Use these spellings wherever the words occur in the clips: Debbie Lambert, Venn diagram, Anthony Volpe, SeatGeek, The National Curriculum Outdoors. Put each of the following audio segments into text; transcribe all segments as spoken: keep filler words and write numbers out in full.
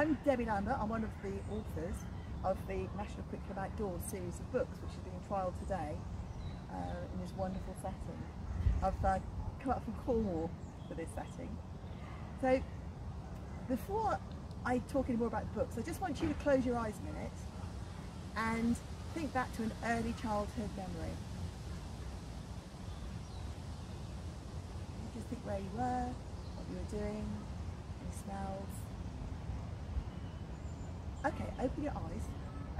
I'm Debbie Lambert. I'm one of the authors of the National Curriculum Outdoors series of books, which is being trialled today uh, in this wonderful setting. I've uh, come up from Cornwall for this setting. So before I talk any more about books, I just want you to close your eyes a minute and think back to an early childhood memory. Just think where you were, what you were doing, any smells. Okay, open your eyes.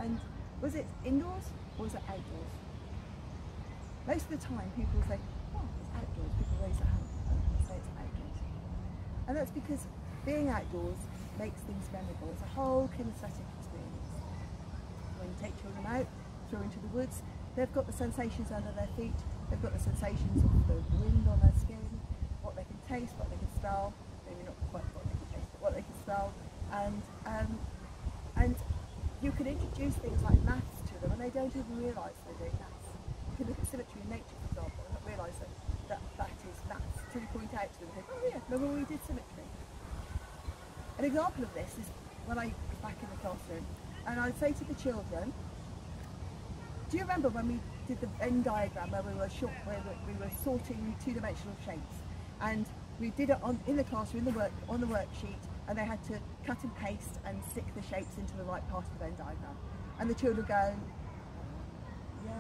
And was it indoors or was it outdoors? Most of the time people say, oh, it's outdoors. People raise their hand and say it's outdoors. And that's because being outdoors makes things memorable. It's a whole kinesthetic experience. When you take children out, throw into the woods, they've got the sensations under their feet, they've got the sensations of the wind on their skin, what they can taste, what they can smell, maybe not quite what they can taste, but what they can smell. And um, And you can introduce things like maths to them and they don't even realise they're doing maths. You can look at symmetry in nature, for example, and not realise that, that that is maths. So you point out to them and think, oh yeah, remember when we did symmetry? An example of this is when I was back in the classroom and I'd say to the children, do you remember when we did the Venn diagram where we were, short, where we were sorting two-dimensional shapes? And we did it on, in the classroom, in the work, on the worksheet, and they had to cut and paste and stick the shapes into the right part of the Venn diagram. And the children go, yeah.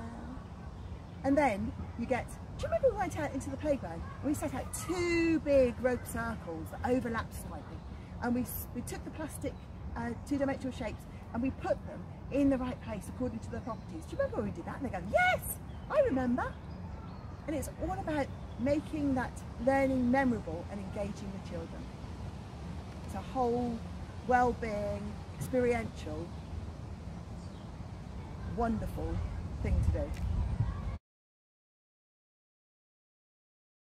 And then you get, do you remember we went out into the playground? We set out two big rope circles that overlapped slightly. And we, we took the plastic uh, two-dimensional shapes and we put them in the right place according to their properties. Do you remember when we did that? And they go, yes, I remember. And it's all about making that learning memorable and engaging the children. It's a whole well-being, experiential, wonderful thing to do.